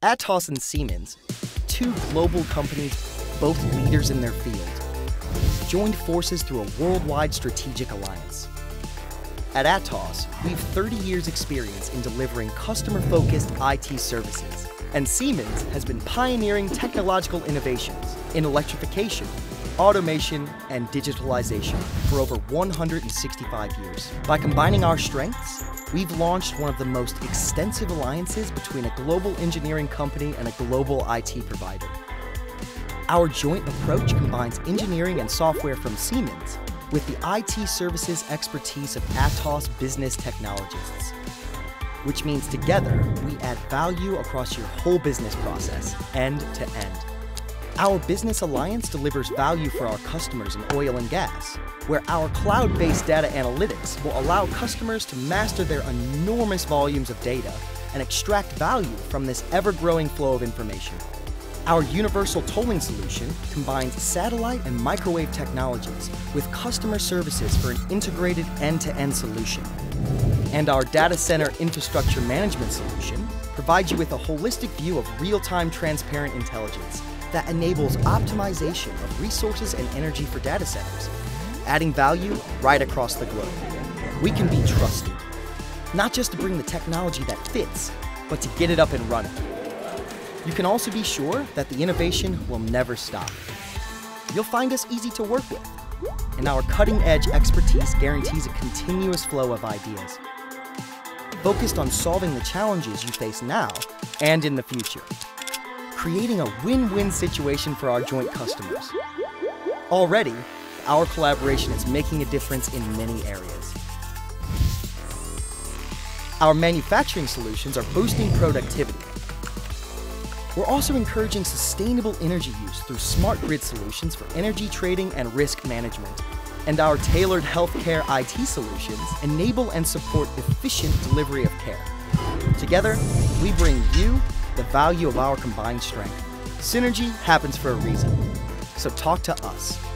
Atos and Siemens, two global companies, both leaders in their field, joined forces through a worldwide strategic alliance. At Atos, we've 30 years' experience in delivering customer-focused IT services, and Siemens has been pioneering technological innovations in electrification, automation, and digitalization for over 165 years. By combining our strengths, we've launched one of the most extensive alliances between a global engineering company and a global IT provider. Our joint approach combines engineering and software from Siemens with the IT services expertise of Atos business technologists, which means together we add value across your whole business process, end to end. Our business alliance delivers value for our customers in oil and gas, where our cloud-based data analytics will allow customers to master their enormous volumes of data and extract value from this ever-growing flow of information. Our universal tolling solution combines satellite and microwave technologies with customer services for an integrated end-to-end solution. And our data center infrastructure management solution provides you with a holistic view of real-time transparent intelligence that enables optimization of resources and energy for data centers, adding value right across the globe. We can be trusted, not just to bring the technology that fits, but to get it up and running. You can also be sure that the innovation will never stop. You'll find us easy to work with, and our cutting-edge expertise guarantees a continuous flow of ideas, focused on solving the challenges you face now and in the future, creating a win-win situation for our joint customers. Already, our collaboration is making a difference in many areas. Our manufacturing solutions are boosting productivity. We're also encouraging sustainable energy use through smart grid solutions for energy trading and risk management. And our tailored healthcare IT solutions enable and support efficient delivery of care. Together, we bring you the value of our combined strength. Synergy happens for a reason, so talk to us.